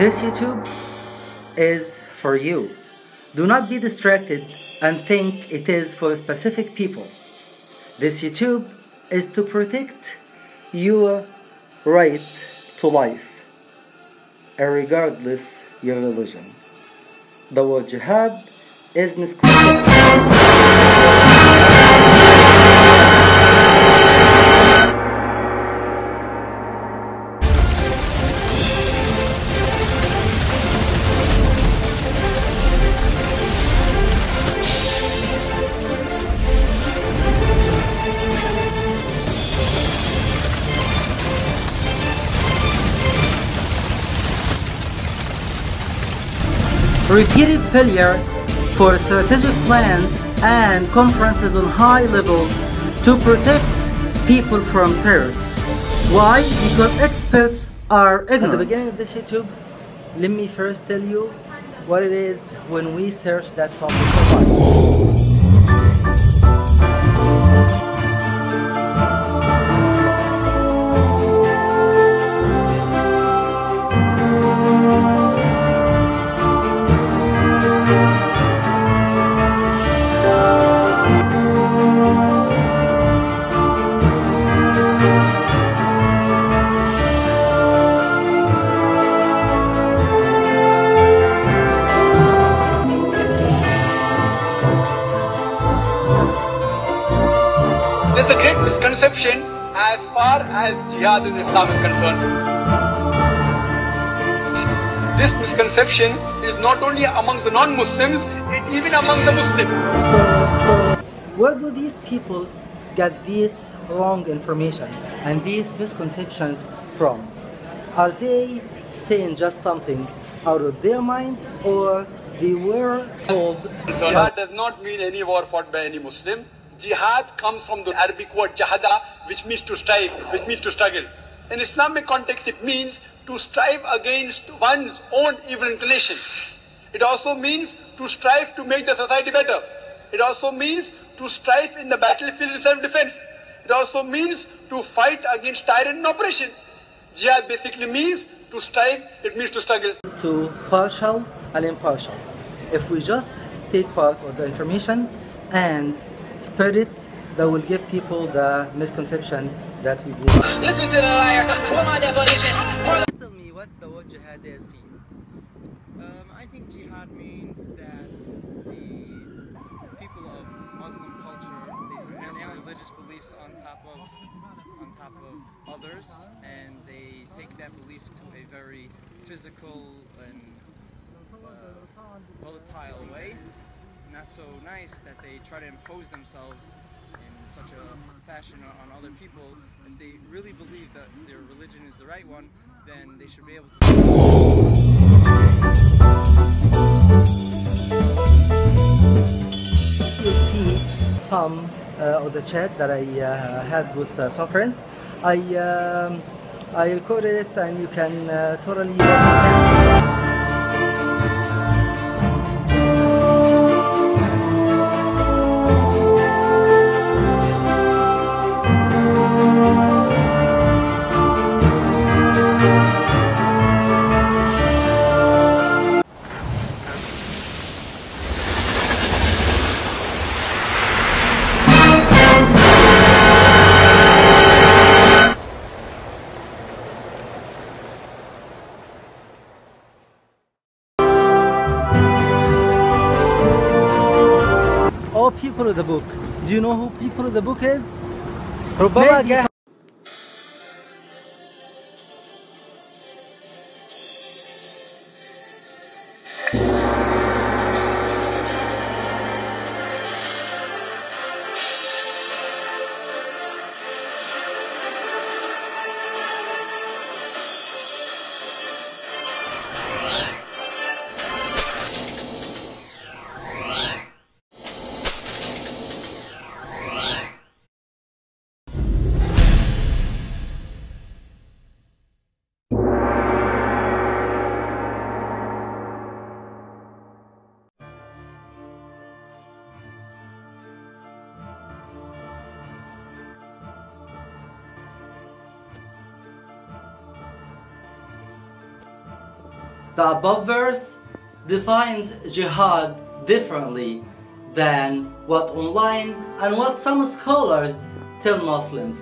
This YouTube is for you. Do not be distracted and think it is for specific people. This YouTube is to protect your right to life, regardless your religion. The word jihad is misconception. Repeated failure for strategic plans and conferences on high levels to protect people from terrorists. Why? Because experts are ignorant. At the beginning of this YouTube, let me first tell you what it is when we search that topic online. It's a great misconception as far as jihad in Islam is concerned. This misconception is not only amongst the non-Muslims, it even among the Muslims. So where do these people get these wrong information and these misconceptions from? Are they saying just something out of their mind, or they were told? So that does not mean any war fought by any Muslim. Jihad comes from the Arabic word jahada, which means to strive, which means to struggle. In Islamic context, it means to strive against one's own evil inclination. It also means to strive to make the society better. It also means to strive in the battlefield in self-defense. It also means to fight against tyrant and oppression. Jihad basically means to strive, it means to struggle. To partial and impartial. If we just take part of the information and spread it, that will give people the misconception that we do. Listen to the liar. What my definition? Tell me what the word jihad is for you. I think jihad means that the people of Muslim culture, they renounce their religious beliefs on top of others, and they take that belief to a very physical and volatile way. Not so nice that they try to impose themselves in such a fashion on other people. If they really believe that their religion is the right one, then they should be able to. You see some of the chat that I had with some friends. I recorded it, and you can totally watch it. People of the book. Do you know who people of the book is? Maybe. The above verse defines jihad differently than what online and what some scholars tell Muslims.